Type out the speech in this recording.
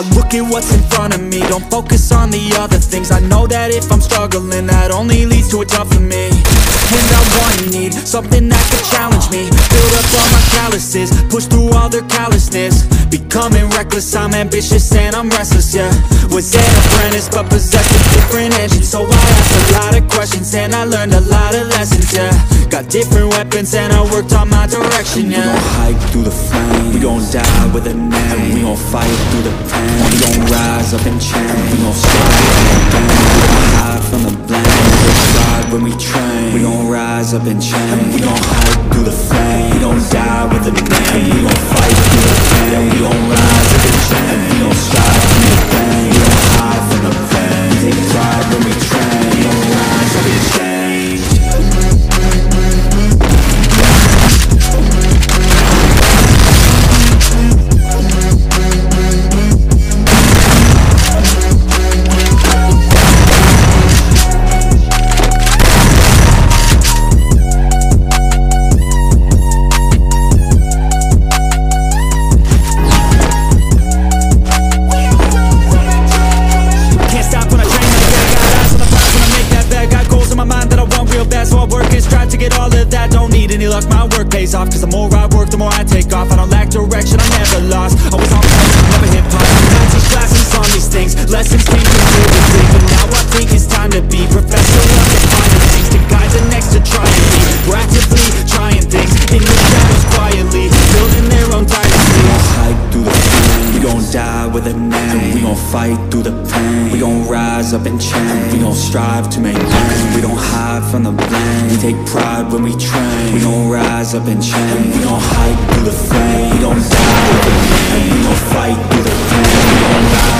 I look at what's in front of me, don't focus on the other things. I know that if I'm struggling, that only leads to a job for me. And I want, need something that could challenge me, build up all my calluses, push through all their callousness, becoming reckless. I'm ambitious and I'm restless, yeah. Was an apprentice but possessed a different engine, so I asked a lot of questions and I learned a lot of lessons, yeah. Got different weapons and I worked on my direction, yeah. We gon' hike through the flames, we gon' die with a name, we gon' fight through the pain, we gon' rise up and change, we gon' strive from the pain, we gon' hide from the blame. When we train, we gon' rise up and change. We gon' hide through the flame. We gon' die with a name. We gon' fight through the pain. We gon' rise up and change. We gon' strive from the pain. We gon' hide from the pain. We take pride when we train. We gon' rise up and change. Off, cause the more I work, the more I take off. I don't lack direction, I'm never lost. Always on point, never hip hop. I teach classes on these things, lessons came from seriously. But now I think it's time to be professional on the finer things, to guys are next to try and be. We're actively trying things, in the shadows quietly, building their own dynasty. We gon' hike through the pain, we gon' die with a name. We gon' fight through the pain, we gon' rise up and change. We gon' strive to make gains, we don't hide from the blame. We take pride when we train, we gon' rise up and change. We gon' hike through the flame. We gon' die with the pain. We gon' fight through the pain. We gon' rise.